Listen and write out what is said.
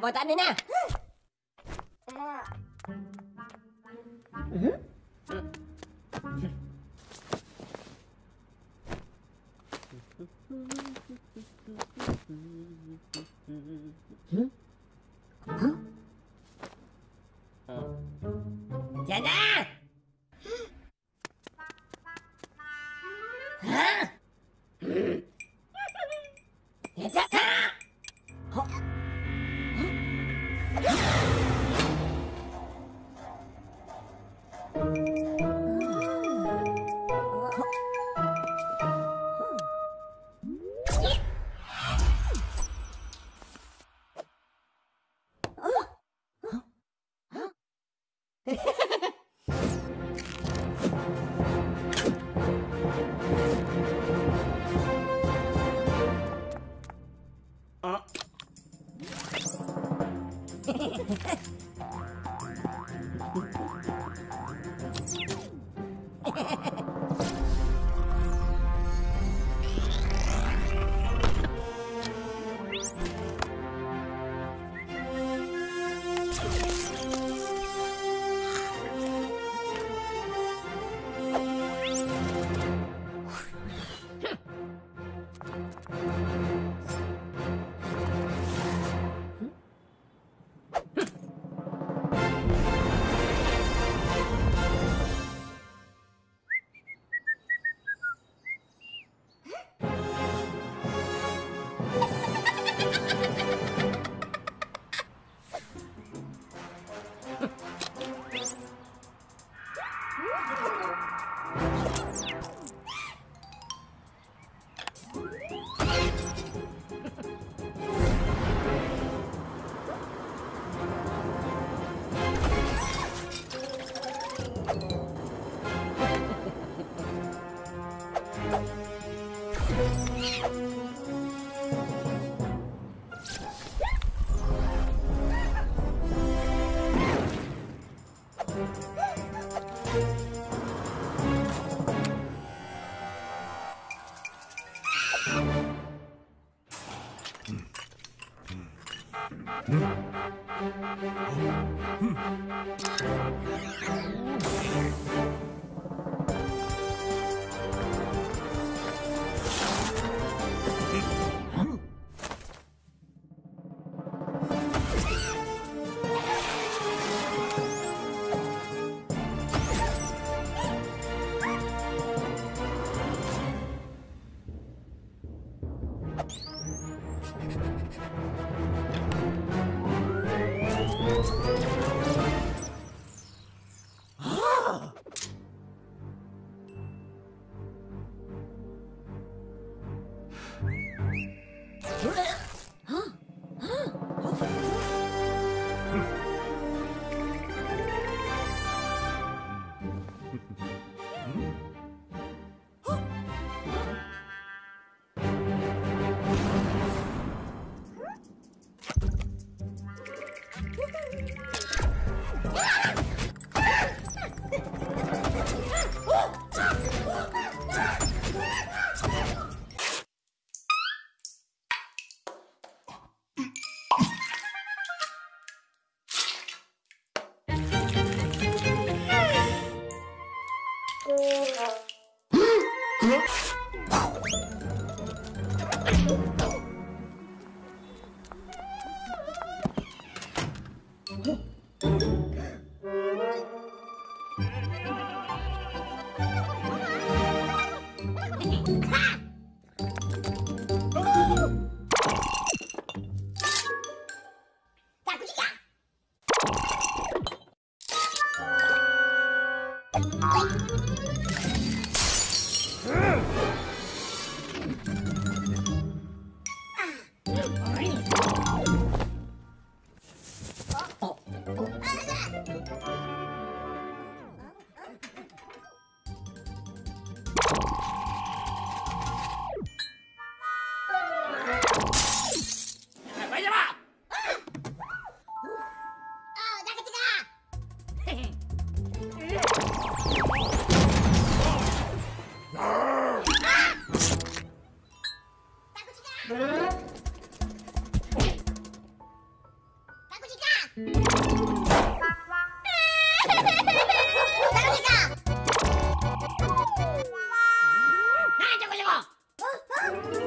Botan ini. 나 저거 저거.